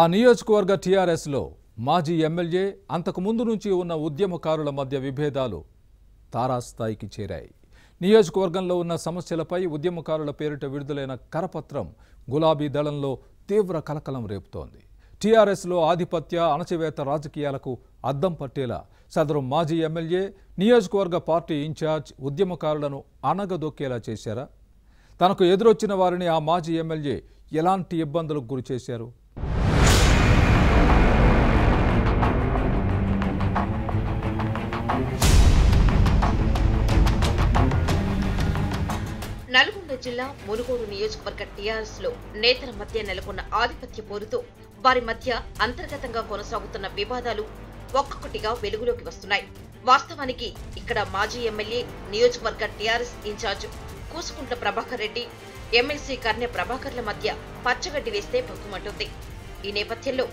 ఆ నియోజకవర్గ టిఆర్ఎస్ లో మాజీ ఎమ్మెల్యే అంతకు ముందు నుంచి ఉన్న ఉద్యమకారుల మధ్య విభేదాలు తారాస్థాయికి చేరాయి. నియోజకవర్గంలో ఉన్న సమస్యలపై ఉద్యమకారుల పేరిట విడుదలైన కరపత్రం గులాబీ దళంలో తీవ్ర కలకలం రేపుతోంది. టిఆర్ఎస్ లో ఆధిపత్య అణచివేత రాజకీయాలకు అద్దం పట్టేలా సదరు మాజీ ఎమ్మెల్యే నియోజకవర్గ పార్టీ ఇన్ఛార్జ్ ఉద్యమకారులను అనగదొక్కేలా చేశారా? తనకు ఎదురొచ్చిన వారిని ఆ మాజీ ఎమ్మెల్యే ఎలాంటి ఇబ్బందులకు గురి చేశారు? నల్గొండ జిల్లా మునుగోడు నియోజకవర్గ టిఆర్ఎస్ లో నేతల మధ్య నెలకొన్న ఆధిపత్య పోరుతో వారి మధ్య అంతర్గతంగా కొనసాగుతున్న వివాదాలు ఒక్కొక్కటిగా వెలుగులోకి వస్తున్నాయి. వాస్తవానికి ఇక్కడ మాజీ ఎమ్మెల్యే నియోజకవర్గ TRS incharge Kusukuntla Prabhakar Reddy, MLC Karne ప్రభాకర్ల మధ్య పచ్చగడ్డి వేస్తే పొక్కుమంటుంది. ఈ నేపథ్యంలో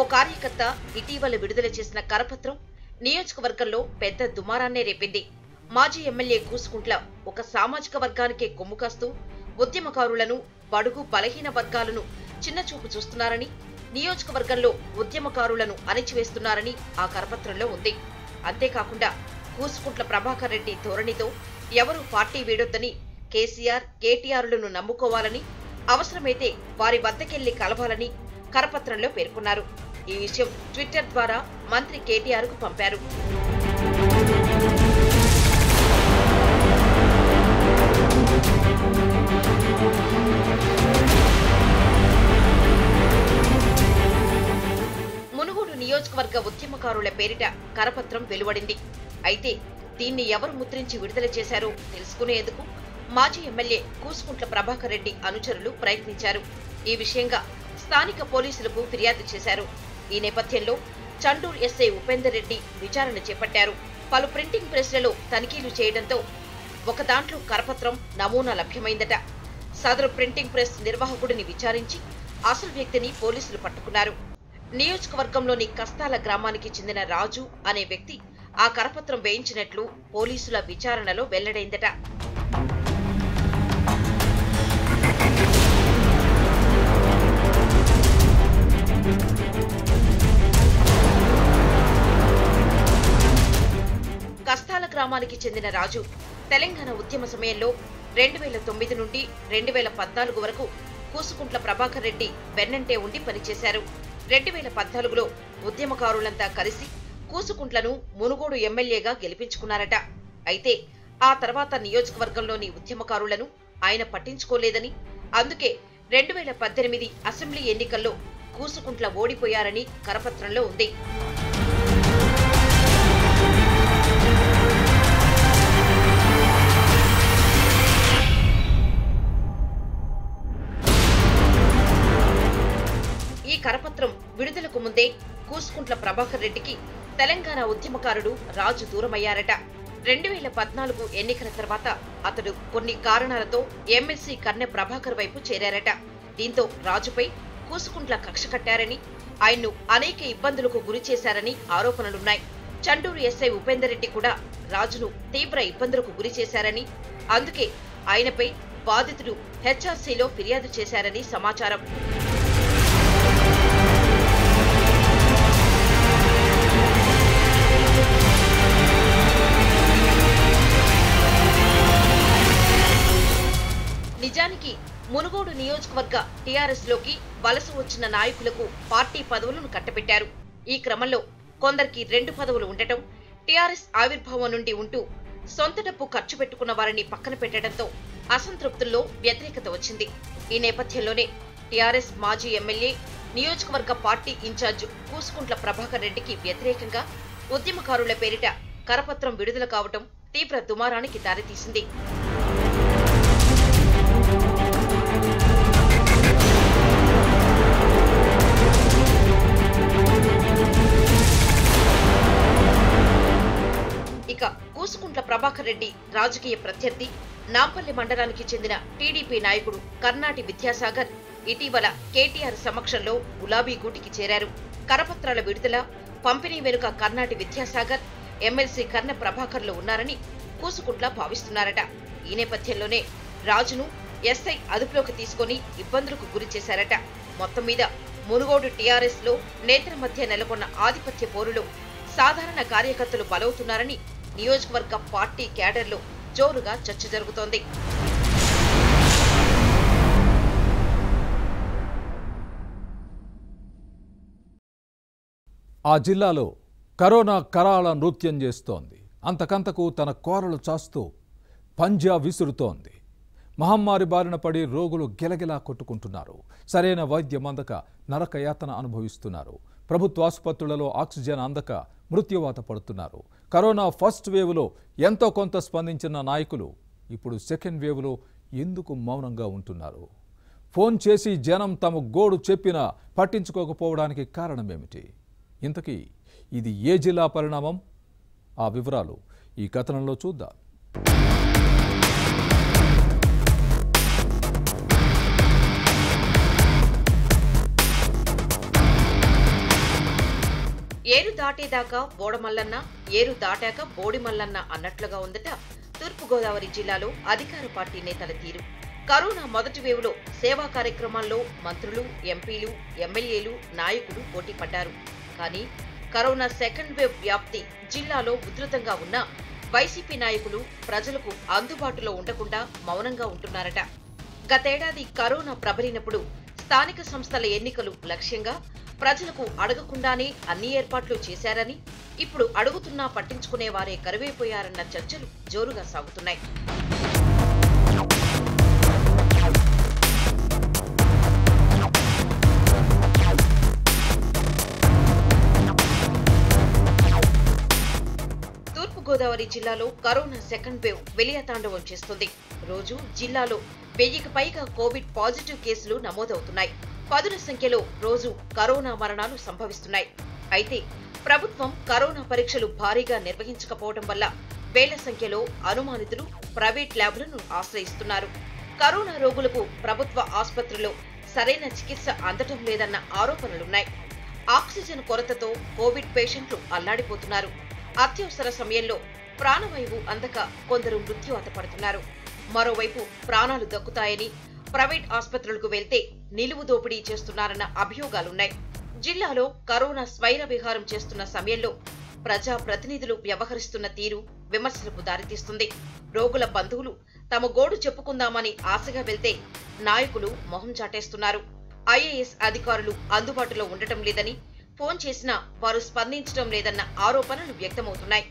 ఓ కార్యకర్త ఇటీవల విడుదల చేసిన కరపత్రం నియోజకవర్గంలో పెద్ద దుమారాన్నే రేపింది. మాజీ ఎమ్మెల్యే కూసుకుంట్ల ఒక సామాజిక వర్గానికే కొమ్ము కాస్తూ ఉద్యమకారులను, బడుగు బలహీన వర్గాలను చిన్నచూపు చూస్తున్నారని, నియోజకవర్గంలో ఉద్యమకారులను అణిచివేస్తున్నారని ఆ కరపత్రంలో ఉంది. అంతేకాకుండా కూసుకుంట్ల ప్రభాకర్ రెడ్డి ధోరణితో ఎవరూ పార్టీ వీడొద్దని, కేసీఆర్, కేటీఆర్లను నమ్ముకోవాలని, అవసరమైతే వారి వద్దకెళ్లి కలవాలని కరపత్రంలో పేర్కొన్నారు. ఈ విషయం ట్విట్టర్ ద్వారా మంత్రి కేటీఆర్కు పంపారు. నియోజకవర్గ ఉద్యమకారుల పేరిట కరపత్రం వెలువడింది. అయితే దీన్ని ఎవరు ముద్రించి విడుదల చేశారో తెలుసుకునేందుకు మాజీ ఎమ్మెల్యే కూసుకుంట్ల ప్రభాకర్ రెడ్డి అనుచరులు ప్రయత్నించారు. ఈ విషయంగా స్థానిక పోలీసులకు ఫిర్యాదు చేశారు. ఈ నేపథ్యంలో చండూరు ఎస్ఐ ఉపేందర్ రెడ్డి విచారణ చేపట్టారు. పలు ప్రింటింగ్ ప్రెస్లలో తనిఖీలు చేయడంతో ఒక దాంట్లో కరపత్రం నమూనా లభ్యమైందట. సదరు ప్రింటింగ్ ప్రెస్ నిర్వాహకుడిని విచారించి అసలు వ్యక్తిని పోలీసులు పట్టుకున్నారు. నియోజకవర్గంలోని కస్తాల గ్రామానికి చెందిన రాజు అనే వ్యక్తి ఆ కరపత్రం వేయించినట్లు పోలీసుల విచారణలో వెల్లడైందట. కస్తాల గ్రామానికి చెందిన రాజు తెలంగాణ ఉద్యమ సమయంలో 2009 నుండి 2014 వరకు కూసుకుంట్ల ప్రభాకర్ రెడ్డి వెన్నంటే ఉండి పనిచేశారు. 2014లో ఉద్యమకారులంతా కలిసి కూసుకుంట్లను మునుగోడు ఎమ్మెల్యేగా గెలిపించుకున్నారట. అయితే ఆ తర్వాత నియోజకవర్గంలోని ఉద్యమకారులను ఆయన పట్టించుకోలేదని, అందుకే 2018 అసెంబ్లీ ఎన్నికల్లో కూసుకుంట్ల ఓడిపోయారని కరపత్రంలో ఉంది. కరపత్రం విడుదలకు ముందే కూసుకుంట్ల ప్రభాకర్ రెడ్డికి తెలంగాణ ఉద్యమకారుడు రాజు దూరమయ్యారట. 2014 ఎన్నికల తర్వాత అతడు కొన్ని కారణాలతో ఎమ్మెల్సీ కర్ణె ప్రభాకర్ వైపు చేరారట. దీంతో రాజుపై కూసుకుంట్ల కక్ష కట్టారని, ఆయన్ను అనేక ఇబ్బందులకు గురి చేశారని ఆరోపణలున్నాయి. చండూరు ఎస్ఐ ఉపేందర్ రెడ్డి కూడా రాజును తీవ్ర ఇబ్బందులకు గురి చేశారని, అందుకే ఆయనపై బాధితుడు హెచ్ఆర్సీలో ఫిర్యాదు చేశారని సమాచారం. నిజానికి మునుగోడు నియోజకవర్గ టిఆర్ఎస్ లోకి వలస వచ్చిన నాయకులకు పార్టీ పదవులను కట్టబెట్టారు. ఈ క్రమంలో కొందరికి 2 పదవులు ఉండటం, టిఆర్ఎస్ ఆవిర్భావం నుండి ఉంటూ సొంత డబ్బు ఖర్చు పెట్టుకున్న వారిని పక్కన పెట్టడంతో అసంతృప్తుల్లో వ్యతిరేకత వచ్చింది. ఈ నేపథ్యంలోనే టిఆర్ఎస్ మాజీ ఎమ్మెల్యే నియోజకవర్గ పార్టీ ఇన్ఛార్జ్ కూసుకుంట్ల ప్రభాకర్ రెడ్డికి వ్యతిరేకంగా ఉద్యమకారుల పేరిట కరపత్రం విడుదల కావటం తీవ్ర దుమారానికి దారితీసింది. ఇక కూసుకుంట్ల ప్రభాకర్ రెడ్డి రాజకీయ ప్రత్యర్థి, నాంపల్లి మండలానికి చెందిన టీడీపీ నాయకుడు కర్ణాటి విద్యాసాగర్ ఇటీవల కేటీఆర్ సమక్షంలో గులాబీ గూటికి చేరారు. కరపత్రాల విడుదల, పంపిణీ వెనుక కర్ణాటి విద్యాసాగర్, ఎమ్మెల్సీ కర్ణె ప్రభాకర్లు ఉన్నారని కూసుకుంట్ల భావిస్తున్నారట. ఈ నేపథ్యంలోనే రాజును ఎస్ఐ అదుపులోకి తీసుకుని ఇబ్బందులకు గురి చేశారట. మొత్తం మీద మునుగోడు టిఆర్ఎస్ లో నేతల మధ్య నెలకొన్న ఆధిపత్య పోరులో సాధారణ కార్యకర్తలు బలవుతున్నారని నియోజకవర్గ పార్టీ క్యాడర్లో జోరుగా చర్చ జరుగుతోంది। ఆ జిల్లాలో కరోనా కరాల నృత్యం చేస్తోంది। అంతకంతకు తన కోరలు చాస్తూ పంజా విసురుతోంది। మహమ్మారి బారిన పడి రోగులు గిలగిలా కొట్టుకుంటున్నారు। సరైన వైద్యం అందక నరకయాతన అనుభవిస్తున్నారు। ప్రభుత్వ ఆసుపత్రులలో ఆక్సిజన్ అందక మృత్యువాత పడుతున్నారు। కరోనా ఫస్ట్ వేవ్లో ఎంతో కొంత స్పందించిన నాయకులు ఇప్పుడు సెకండ్ వేవ్లో ఎందుకు మౌనంగా ఉంటున్నారు? ఫోన్ చేసి జనం తమ గోడు చెప్పినా పట్టించుకోకపోవడానికి కారణమేమిటి? ఇంతకీ ఇది ఏ జిల్లా పరిణామం? ఆ వివరాలు ఈ కథనంలో చూద్దాం। ఏరు దాటేదాకా బోడమల్లన్న, ఏరు దాటాక బోడిమల్లన్న అన్నట్లుగా ఉందట తూర్పుగోదావరి జిల్లాలో అధికార పార్టీ నేతల తీరు। కరోనా మొదటి వేవ్లో సేవా కార్యక్రమాల్లో మంత్రులు, ఎంపీలు, ఎమ్మెల్యేలు, నాయకులు పోటీ పడ్డారు। కానీ కరోనా సెకండ్ వేవ్ వ్యాప్తి జిల్లాలో ఉధృతంగా ఉన్నా వైసీపీ నాయకులు ప్రజలకు అందుబాటులో ఉండకుండా మౌనంగా ఉంటున్నారట। గతేడాది కరోనా ప్రబలినప్పుడు స్థానిక సంస్థల ఎన్నికలు లక్ష్యంగా ప్రజలకు అడగకుండానే అన్ని ఏర్పాట్లు చేశారని, ఇప్పుడు అడుగుతున్నా పట్టించుకునే వారే కరువైపోయారన్న చర్చలు జోరుగా సాగుతున్నాయి। తూర్పుగోదావరి జిల్లాలో కరోనా సెకండ్ వేవ్ వెలియతాండవం చేస్తుంది। రోజు జిల్లాలో 1000కి పైగా కోవిడ్ పాజిటివ్ కేసులు నమోదవుతున్నాయి। పదుల సంఖ్యలో రోజు కరోనా మరణాలు సంభవిస్తున్నాయి। అయితే ప్రభుత్వం కరోనా పరీక్షలు భారీగా నిర్వహించకపోవడం వల్ల వేల సంఖ్యలో అనుమానితులు ప్రైవేట్ ల్యాబ్లను ఆశ్రయిస్తున్నారు। కరోనా రోగులకు ప్రభుత్వ ఆసుపత్రుల్లో సరైన చికిత్స అందటం లేదన్న ఆరోపణలున్నాయి। ఆక్సిజన్ కొరతతో కోవిడ్ పేషెంట్లు అల్లాడిపోతున్నారు। అత్యవసర సమయంలో ప్రాణవాయువు అందక కొందరు మృత్యువాత పడుతున్నారు। మరోవైపు ప్రాణాలు దక్కుతాయని ప్రైవేట్ ఆసుపత్రులకు వెళ్తే నిలువు దోపిడీ చేస్తున్నారన్న అభియోగాలున్నాయి। జిల్లాలో కరోనా స్వైర విహారం చేస్తున్న సమయంలో ప్రజా ప్రతినిధులు వ్యవహరిస్తున్న తీరు విమర్శలకు దారితీస్తుంది। రోగుల బంధువులు తమ గోడు చెప్పుకుందామని ఆశగా వెళ్తే నాయకులు మొహం చాటేస్తున్నారు। ఐఏఎస్ అధికారులు అందుబాటులో ఉండటం లేదని, ఫోన్ చేసినా వారు స్పందించడం లేదన్న ఆరోపణలు వ్యక్తమవుతున్నాయి।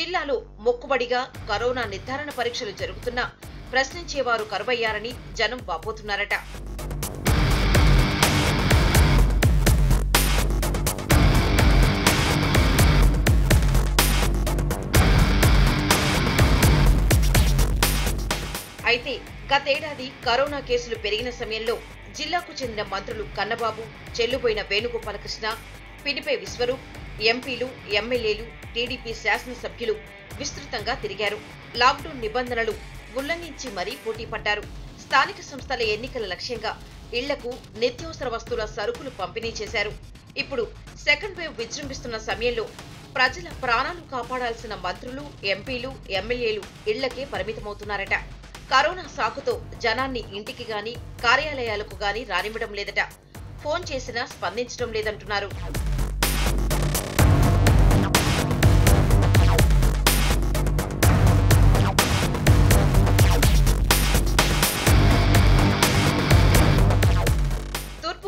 జిల్లాలో మొక్కుబడిగా కరోనా నిర్ధారణ పరీక్షలు జరుగుతున్నా ప్రశ్నించేవారు కరువయ్యారని జనం వాపోతున్నారట। అయితే గతేడాది కరోనా కేసులు పెరిగిన సమయంలో జిల్లాకు చెందిన మంత్రులు కన్నబాబు, చెల్లుబోయిన వేణుగోపాలకృష్ణ, పినిపే విశ్వరూప్, ఎంపీలు, ఎమ్మెల్యేలు, టీడీపీ శాసనసభ్యులు విస్తృతంగా తిరిగారు। లాక్డౌన్ నిబంధనలు ఉల్లంఘించి మరీ పోటీ పడ్డారు। స్థానిక సంస్థల ఎన్నికల లక్ష్యంగా ఇళ్లకు నిత్యావసర వస్తువుల సరుకులు పంపిణీ చేశారు। ఇప్పుడు సెకండ్ వేవ్ విజృంభిస్తున్న సమయంలో ప్రజల ప్రాణాలు కాపాడాల్సిన మంత్రులు, ఎంపీలు, ఎమ్మెల్యేలు ఇళ్లకే పరిమితమవుతున్నారట। కరోనా సాకుతో జనాన్ని ఇంటికి గాని కార్యాలయాలకు గాని రానివ్వడం లేదట। ఫోన్ చేసినా స్పందించడం లేదంటున్నారు।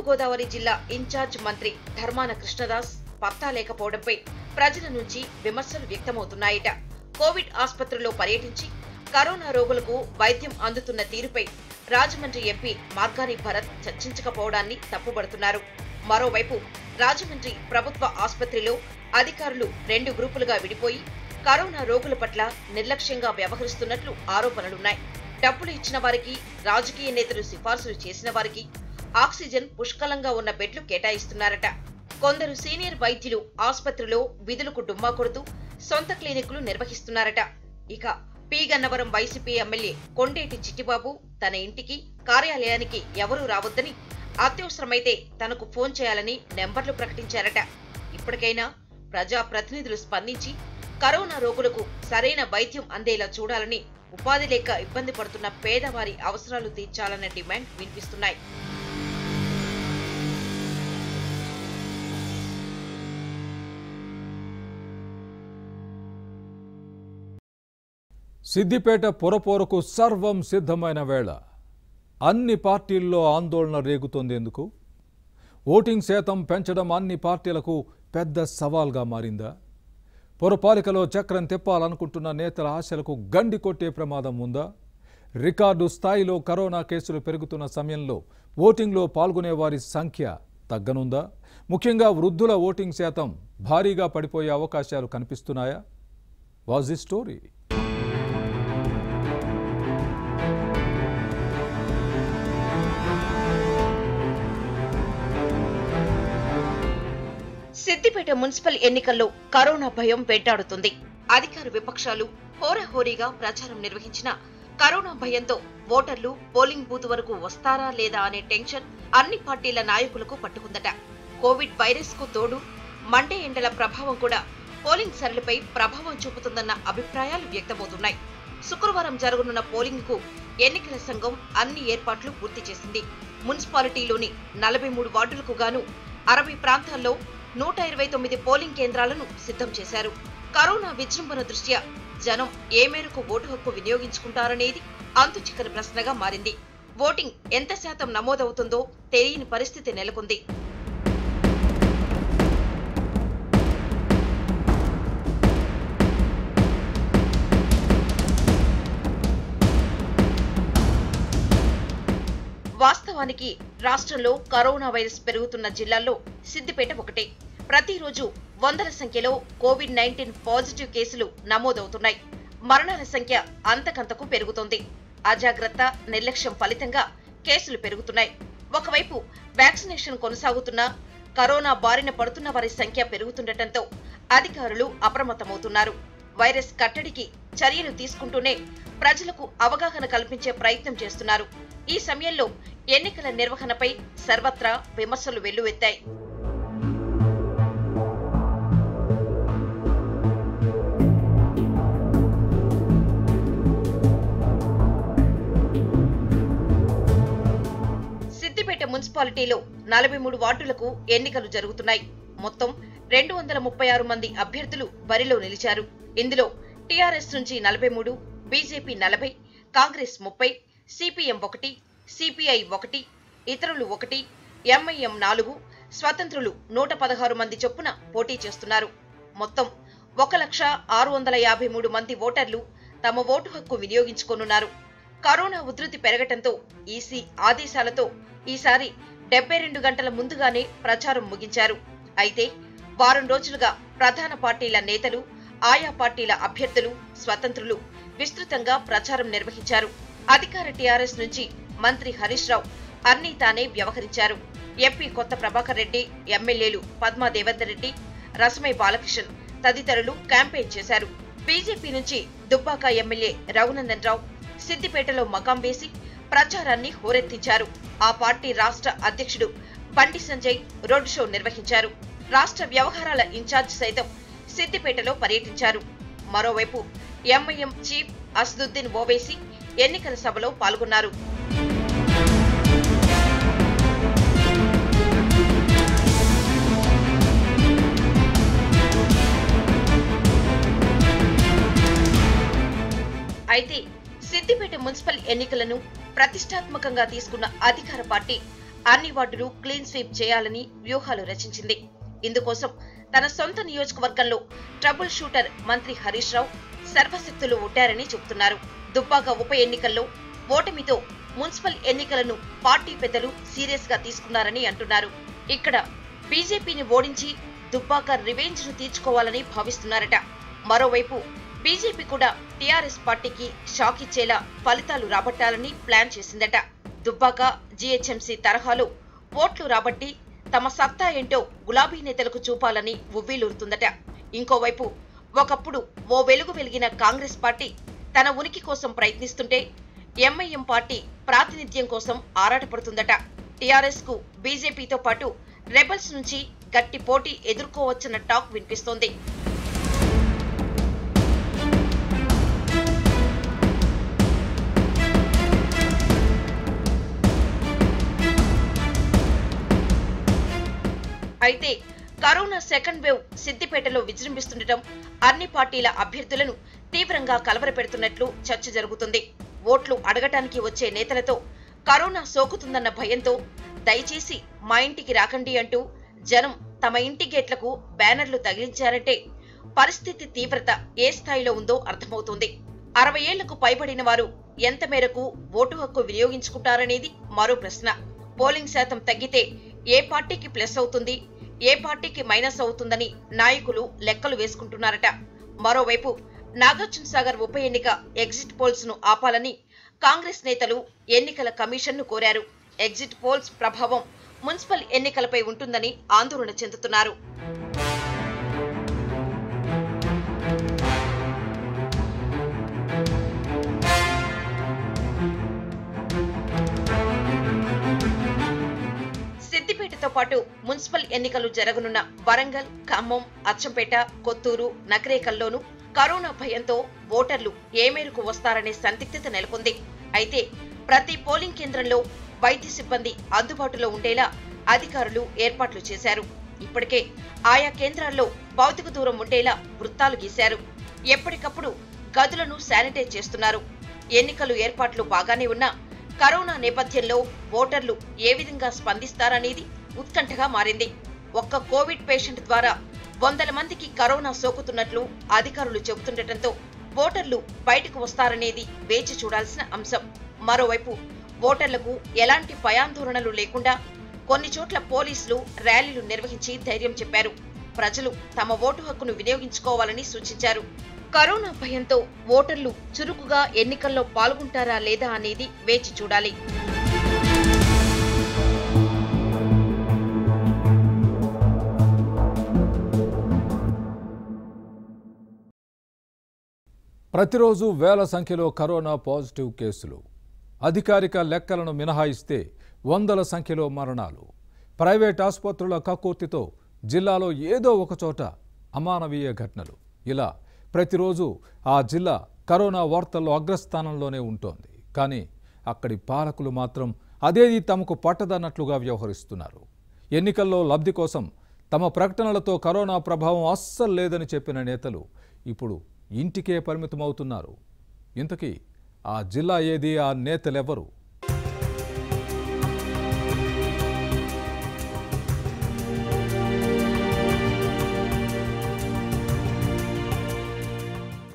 గోదావరి జిల్లా ఇన్ఛార్జ్ మంత్రి ధర్మాన కృష్ణదాస్ పత్తా లేకపోవడంపై ప్రజల నుంచి విమర్శలు వ్యక్తమవుతున్నాయట। కోవిడ్ ఆసుపత్రిలో పర్యటించి కరోనా రోగులకు వైద్యం అందుతున్న తీరుపై రాజమండ్రి ఎంపీ మార్గాని భరత్ చర్చించకపోవడాన్ని తప్పుబడుతున్నారు। మరోవైపు రాజమండ్రి ప్రభుత్వ ఆసుపత్రిలో అధికారులు 2 గ్రూపులుగా విడిపోయి కరోనా రోగుల పట్ల నిర్లక్ష్యంగా వ్యవహరిస్తున్నట్లు ఆరోపణలున్నాయి। డబ్బులు ఇచ్చిన వారికి, రాజకీయ నేతలు సిఫార్సులు చేసిన వారికి ఆక్సిజన్ పుష్కలంగా ఉన్న బెడ్లు కేటాయిస్తున్నారట। కొందరు సీనియర్ వైద్యులు ఆసుపత్రిలో విధులకు డుమ్మా కొడుతూ సొంత క్లినిక్లు నిర్వహిస్తున్నారట। ఇక పీగన్నవరం వైసీపీ ఎమ్మెల్యే కొండేటి చిట్టిబాబు తన ఇంటికి, కార్యాలయానికి ఎవరూ రావద్దని, అత్యవసరమైతే తనకు ఫోన్ చేయాలని నెంబర్లు ప్రకటించారట। ఇప్పటికైనా ప్రజా ప్రతినిధులు స్పందించి కరోనా రోగులకు సరైన వైద్యం అందేలా చూడాలని, ఉపాధి లేక ఇబ్బంది పడుతున్న పేదవారి అవసరాలు తీర్చాలన్న డిమాండ్ వినిపిస్తున్నాయి। సిద్దిపేట పొరపోరుకు సర్వం సిద్ధమైన వేళ అన్ని పార్టీల్లో ఆందోళన రేగుతోందెందుకు? ఓటింగ్ శాతం పెంచడం అన్ని పార్టీలకు పెద్ద సవాల్గా మారిందా? పొరపాలికలో చక్రం తిప్పాలనుకుంటున్న నేతల ఆశలకు గండి కొట్టే ప్రమాదం ఉందా? రికార్డు స్థాయిలో కరోనా కేసులు పెరుగుతున్న సమయంలో ఓటింగ్లో పాల్గొనే వారి సంఖ్య తగ్గనుందా? ముఖ్యంగా వృద్ధుల ఓటింగ్ శాతం భారీగా పడిపోయే అవకాశాలు కనిపిస్తున్నాయా? Was the story. Siddipet municipal ఎన్నికల్లో కరోనా భయం వెంటాడుతుంది. అధికార విపక్షాలు హోరాహోరీగా ప్రచారం నిర్వహించిన కరోనా భయంతో ఓటర్లు పోలింగ్ బూత్ వరకు వస్తారా లేదా అనే టెన్షన్ అన్ని పార్టీల నాయకులకు పట్టుకుందట. కోవిడ్ వైరస్ కు తోడు మండే ఎండల ప్రభావం కూడా పోలింగ్ సరళిపై ప్రభావం చూపుతుందన్న అభిప్రాయాలు వ్యక్తమవుతున్నాయి. శుక్రవారం జరగనున్న పోలింగ్ కు ఎన్నికల సంఘం అన్ని ఏర్పాట్లు పూర్తి చేసింది. మున్సిపాలిటీలోని 43 వార్డులకు గాను 60 ప్రాంతాల్లో 129 పోలింగ్ కేంద్రాలను సిద్ధం చేశారు. కరోనా విజృంభణ దృష్ట్యా జనం ఏ మేరకు ఓటు హక్కు వినియోగించుకుంటారనేది అంతుచిక్కని ప్రశ్నగా మారింది. ఓటింగ్ ఎంత శాతం నమోదవుతుందో తెలియని పరిస్థితి నెలకొంది. వాస్తవానికి రాష్ట్రంలో కరోనా వైరస్ పెరుగుతున్న జిల్లాల్లో సిద్దిపేట ఒకటే. ప్రతిరోజు వందల సంఖ్యలో COVID-19 పాజిటివ్ కేసులు నమోదవుతున్నాయి. మరణాల సంఖ్య అంతకంతకు పెరుగుతోంది. అజాగ్రత్త, నిర్లక్ష్యం ఫలితంగా కేసులు పెరుగుతున్నాయి. ఒకవైపు వ్యాక్సినేషన్ కొనసాగుతున్నా కరోనా బారిన పడుతున్న వారి సంఖ్య పెరుగుతుండటంతో అధికారులు అప్రమత్తమవుతున్నారు. వైరస్ కట్టడికి చర్యలు తీసుకుంటూనే ప్రజలకు అవగాహన కల్పించే ప్రయత్నం చేస్తున్నారు. ఈ సమయంలో ఎన్నికల నిర్వహణపై సర్వత్రా విమర్శలు వెల్లువెత్తాయి. సిద్దిపేట మున్సిపాలిటీలో 43 వార్డులకు ఎన్నికలు జరుగుతున్నాయి. మొత్తం 236 మంది అభ్యర్థులు బరిలో నిలిచారు. ఇందులో టీఆర్ఎస్ నుంచి 43, బీజేపీ 40, కాంగ్రెస్ 30, సిపిఎం 1, సిపిఐ 1, ఇతరులు 1, ఎంఐఎం 4, స్వతంత్రులు 116 మంది చొప్పున పోటీ చేస్తున్నారు. మొత్తం 1,653 మంది ఓటర్లు తమ ఓటు హక్కు వినియోగించుకోనున్నారు. కరోనా ఉధృతి పెరగటంతో ఈసీ ఆదేశాలతో ఈసారి 72 గంటల ముందుగానే ప్రచారం ముగించారు. అయితే వారం రోజులుగా ప్రధాన పార్టీల నేతలు, ఆయా పార్టీల అభ్యర్థులు, స్వతంత్రులు విస్తృతంగా ప్రచారం నిర్వహించారు. అధికార టీఆర్ఎస్ నుంచి మంత్రి హరీష్ రావు అన్నీ తానే వ్యవహరించారు. ఎంపీ కొత్త ప్రభాకర్ రెడ్డి, ఎమ్మెల్యేలు పద్మా దేవేందర్ రెడ్డి, రసమై బాలకృష్ణన్ తదితరులు క్యాంపెయిన్ చేశారు. బీజేపీ నుంచి దుబ్బాక ఎమ్మెల్యే రఘునందన్ రావు సిద్దిపేటలో మకాం వేసి ప్రచారాన్ని హోరెత్తించారు. ఆ పార్టీ రాష్ట్ర అధ్యక్షుడు బండి సంజయ్ రోడ్ షో నిర్వహించారు. రాష్ట్ర వ్యవహారాల ఇన్ఛార్జ్ సైతం సిద్దిపేటలో పర్యటించారు. మరోవైపు ఎంఐఎం చీఫ్ అసదుద్దీన్ ఓవైసీ ఎన్నికల సభలో పాల్గొన్నారు. అయితే సిద్దిపేట మున్సిపల్ ఎన్నికలను ప్రతిష్టాత్మకంగా తీసుకున్న అధికార పార్టీ అన్ని వార్డులు క్లీన్ స్వీప్ చేయాలని వ్యూహాలు రచించింది. ఇందుకోసం తన సొంత నియోజకవర్గంలో ట్రబుల్ షూటర్ మంత్రి హరీష్ రావు సర్వశక్తులు ఉంటారని చెబుతున్నారు. దుబ్బాక ఉప ఎన్నికల్లో ఓటమితో మున్సిపల్ ఎన్నికలను పార్టీ పెద్దలు సీరియస్ గా తీసుకున్నారని అంటున్నారు. ఇక్కడ బీజేపీని ఓడించి దుబ్బాక రివెంజ్ ను తీర్చుకోవాలని భావిస్తున్నారట. మరోవైపు బీజేపీ కూడా టీఆర్ఎస్ పార్టీకి షాక్ ఇచ్చేలా ఫలితాలు రాబట్టాలని ప్లాన్ చేసిందట. దుబ్బాక జీహెచ్ఎంసీ తరహాలో ఓట్లు రాబట్టి తమ సత్తా ఏంటో గులాబీ నేతలకు చూపాలని ఉవ్విలూరుతుందట. ఇంకోవైపు ఒకప్పుడు ఓ వెలుగు వెలిగిన కాంగ్రెస్ పార్టీ తన ఉనికి కోసం ప్రయత్నిస్తుంటే ఎంఐఎం పార్టీ ప్రాతినిధ్యం కోసం ఆరాటపడుతుందట. టీఆర్ఎస్ కు బీజేపీతో పాటు రెబల్స్ నుంచి గట్టి పోటీ ఎదుర్కోవచ్చన్న టాక్ వినిపిస్తోంది. అయితే కరోనా సెకండ్ వేవ్ సిద్దిపేటలో విజృంభిస్తుండటం అన్ని పార్టీల అభ్యర్థులను తీవ్రంగా కలవరపెడుతున్నట్లు చర్చ జరుగుతుంది. ఓట్లు అడగడానికి వచ్చే నేతలతో కరోనా సోకుతుందన్న భయంతో దయచేసి మా ఇంటికి రాకండి అంటూ జనం తమ ఇంటి గేట్లకు బ్యానర్లు తగిలించారంటే పరిస్థితి తీవ్రత ఏ స్థాయిలో ఉందో అర్థమవుతుంది. 60 ఏళ్లకు పైబడిన వారు ఎంత మేరకు ఓటు హక్కు వినియోగించుకుంటారనేది మరో ప్రశ్న. పోలింగ్ శాతం తగ్గితే ఏ పార్టీకి ప్లస్ అవుతుంది, ఏ పార్టీకి మైనస్ అవుతుందని నాయకులు లెక్కలు వేసుకుంటున్నారట. మరోవైపు నాగార్జున సాగర్ ఉప ఎన్నిక ఎగ్జిట్ పోల్స్ ను ఆపాలని కాంగ్రెస్ నేతలు ఎన్నికల కమిషన్ ను కోరారు. ఎగ్జిట్ పోల్స్ ప్రభావం మున్సిపల్ ఎన్నికలపై ఉంటుందని ఆందోళన చెందుతున్నారు. సిద్దిపేటతో పాటు మున్సిపల్ ఎన్నికలు జరగనున్న వరంగల్, ఖమ్మం, అచ్చంపేట, కొత్తూరు, నకరేకల్లోనూ కరోనా భయంతో ఓటర్లు ఏ మేరకు వస్తారనే సందిగ్ధత నెలకొంది. అయితే ప్రతి పోలింగ్ కేంద్రంలో వైద్య సిబ్బంది అందుబాటులో ఉండేలా అధికారులు ఏర్పాట్లు చేశారు. ఇప్పటికే ఆయా కేంద్రాల్లో భౌతిక దూరం ఉండేలా వృత్తాలు గీశారు. ఎప్పటికప్పుడు గదులను శానిటైజ్ చేస్తున్నారు. ఎన్నికలు ఏర్పాట్లు బాగానే ఉన్నా కరోనా నేపథ్యంలో ఓటర్లు ఏ విధంగా స్పందిస్తారనేది ఉత్కంఠగా మారింది. ఒక్క కోవిడ్ పేషెంట్ ద్వారా 100 మందికి కరోనా సోకుతున్నట్లు అధికారులు చెబుతుండటంతో ఓటర్లు బయటకు వస్తారనేది వేచి చూడాల్సిన అంశం. మరోవైపు ఓటర్లకు ఎలాంటి భయాందోళనలు లేకుండా కొన్ని చోట్ల పోలీసులు ర్యాలీలు నిర్వహించి ధైర్యం చెప్పారు. ప్రజలు తమ ఓటు హక్కును వినియోగించుకోవాలని సూచించారు. కరోనా భయంతో ఓటర్లు చురుకుగా ఎన్నికల్లో పాల్గొంటారా లేదా అనేది వేచి చూడాలి. ప్రతిరోజు వేల సంఖ్యలో కరోనా పాజిటివ్ కేసులు, అధికారిక లెక్కలను మినహాయిస్తే వందల సంఖ్యలో మరణాలు, ప్రైవేట్ ఆసుపత్రుల కక్కుర్తితో జిల్లాలో ఏదో ఒకచోట అమానవీయ ఘటనలు, ఇలా ప్రతిరోజు ఆ జిల్లా కరోనా వార్తల్లో అగ్రస్థానంలోనే ఉంటోంది. కానీ అక్కడి పాలకులు మాత్రం అదేది తమకు పట్టదన్నట్లుగా వ్యవహరిస్తున్నారు. ఎన్నికల్లో లబ్ధి కోసం తమ ప్రకటనలతో కరోనా ప్రభావం అస్సలు లేదని చెప్పిన నేతలు ఇప్పుడు ఇంటికే పరిమితమవుతున్నారు. ఇంతకీ ఆ జిల్లా ఏది, ఆ నేతలెవరు?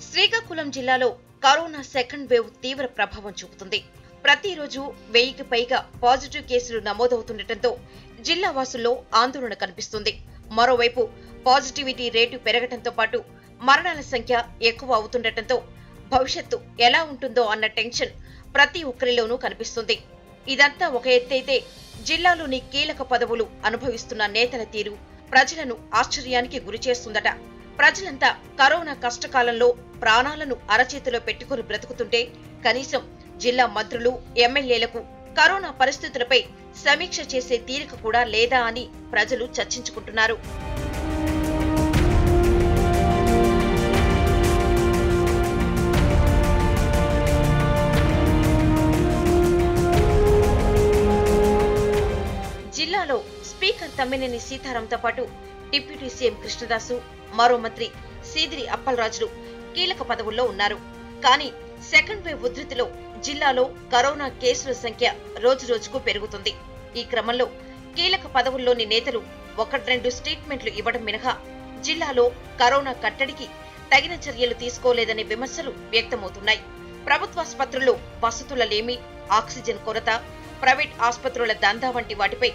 శ్రీకాకుళం జిల్లాలో కరోనా సెకండ్ వేవ్ తీవ్ర ప్రభావం చూపుతుంది. ప్రతిరోజు 1000కి పైగా పాజిటివ్ కేసులు నమోదవుతుండటంతో జిల్లా వాసుల్లో ఆందోళన కనిపిస్తుంది. మరోవైపు పాజిటివిటీ రేటు పెరగటంతో పాటు మరణాల సంఖ్య ఎక్కువ అవుతుండటంతో భవిష్యత్తు ఎలా ఉంటుందో అన్న టెన్షన్ ప్రతి ఒక్కరిలోనూ కనిపిస్తుంది. ఇదంతా ఒక ఎత్తైతే జిల్లాలోని కీలక పదవులు అనుభవిస్తున్న నేతల తీరు ప్రజలను ఆశ్చర్యానికి గురి చేస్తుందట. ప్రజలంతా కరోనా కష్టకాలంలో ప్రాణాలను అరచేతిలో పెట్టుకుని బ్రతుకుతుంటే కనీసం జిల్లా మంత్రులు, ఎమ్మెల్యేలకు కరోనా పరిస్థితులపై సమీక్ష చేసే తీరిక కూడా లేదా అని ప్రజలు చర్చించుకుంటున్నారు. స్పీకర్ తమ్మినేని సీతారాంతో పాటు డిప్యూటీ సీఎం కృష్ణదాసు, మరో మంత్రి సీదిరి అప్పలరాజులు కీలక పదవుల్లో ఉన్నారు. కానీ సెకండ్ వేవ్ ఉధృతిలో జిల్లాలో కరోనా కేసుల సంఖ్య రోజురోజుకు పెరుగుతుంది. ఈ క్రమంలో కీలక పదవుల్లోని నేతలు ఒకటి-రెండు స్టేట్మెంట్లు ఇవ్వడం మినహా జిల్లాలో కరోనా కట్టడికి తగిన చర్యలు తీసుకోలేదనే విమర్శలు వ్యక్తమవుతున్నాయి. ప్రభుత్వాసుపత్రుల్లో వసతులలేమి, ఆక్సిజన్ కొరత, ప్రైవేట్ ఆసుపత్రుల దందా వంటి వాటిపై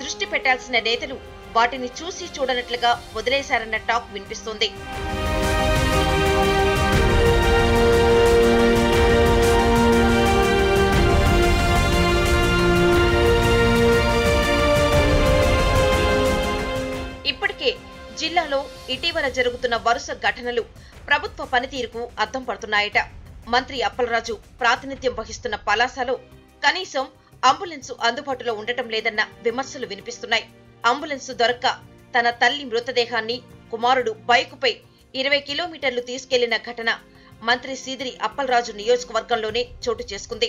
దృష్టి పెట్టాల్సిన నేతలు వాటిని చూసి చూడనట్లుగా వదిలేశారన్న టాక్ వినిపిస్తోంది. ఇప్పటికే జిల్లాలో ఇటీవల జరుగుతున్న వరుస ఘటనలు ప్రభుత్వ పనితీరుకు అద్దం పడుతున్నాయట. మంత్రి అప్పలరాజు ప్రాతినిధ్యం వహిస్తున్న పలాసలో కనీసం అంబులెన్సు అందుబాటులో ఉండటం లేదన్న విమర్శలు వినిపిస్తున్నాయి. అంబులెన్సు దొరక్క తన తల్లి మృతదేహాన్ని కుమారుడు బైకుపై 20 కిలోమీటర్లు తీసుకెళ్లిన ఘటన మంత్రి సీదిరి అప్పలరాజు నియోజకవర్గంలోనే చోటు చేసుకుంది.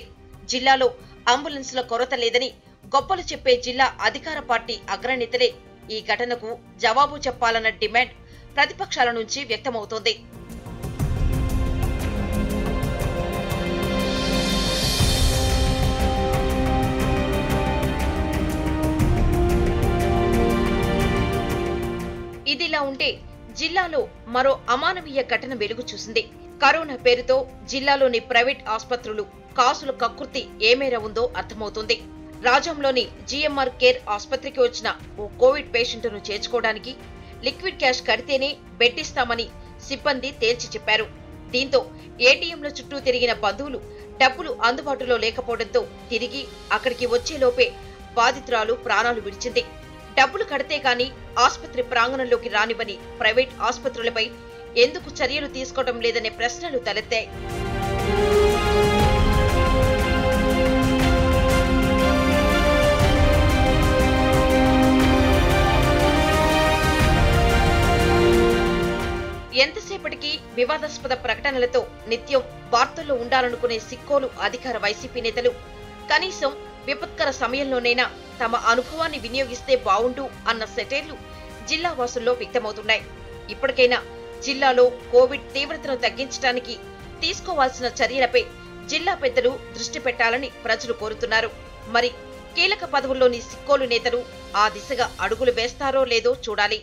జిల్లాలో అంబులెన్సుల కొరత లేదని గొప్పలు చెప్పే జిల్లా అధికార పార్టీ అగ్రనేతలే ఈ ఘటనకు జవాబు చెప్పాలన్న డిమాండ్ ప్రతిపక్షాల నుంచి వ్యక్తమవుతోంది. ఇదిలా ఉంటే జిల్లాలో మరో అమానవీయ ఘటన వెలుగు చూసింది. కరోనా పేరుతో జిల్లాలోని ప్రైవేట్ ఆసుపత్రులు కాసుల కక్కుర్తి ఏమేర ఉందో అర్థమవుతుంది. రాజంలోని జిఎంఆర్ కేర్ ఆసుపత్రికి వచ్చిన ఓ కోవిడ్ పేషెంట్ను చేర్చుకోవడానికి లిక్విడ్ క్యాష్ కడితేనే బెడ్ ఇస్తామని సిబ్బంది తేల్చి చెప్పారు. దీంతో ఏటీఎంల చుట్టూ తిరిగిన బంధువులు డబ్బులు అందుబాటులో లేకపోవడంతో తిరిగి అక్కడికి వచ్చేలోపే బాధితురాలు ప్రాణాలు విడిచింది. డబ్బులు కడితే కానీ ఆసుపత్రి ప్రాంగణంలోకి రానివ్వని ప్రైవేట్ ఆసుపత్రులపై ఎందుకు చర్యలు తీసుకోవడం లేదనే ప్రశ్నలు తలెత్తాయి. ఎంతసేపటికి వివాదాస్పద ప్రకటనలతో నిత్యం వార్తల్లో ఉండాలనుకునే సిక్కోలు అధికార వైసీపీ నేతలు కనీసం విపత్కర సమయంలోనైనా తమ అనుభవాన్ని వినియోగిస్తే బావుండు అన్న సెటైర్లు జిల్లా వాసుల్లో వ్యక్తమవుతున్నాయి. ఇప్పటికైనా జిల్లాలో కోవిడ్ తీవ్రతను తగ్గించడానికి తీసుకోవాల్సిన చర్యలపై జిల్లా పెద్దలు దృష్టి పెట్టాలని ప్రజలు కోరుతున్నారు. మరి కీలక పదవుల్లోని సిక్కోలు నేతలు ఆ దిశగా అడుగులు వేస్తారో లేదో చూడాలి.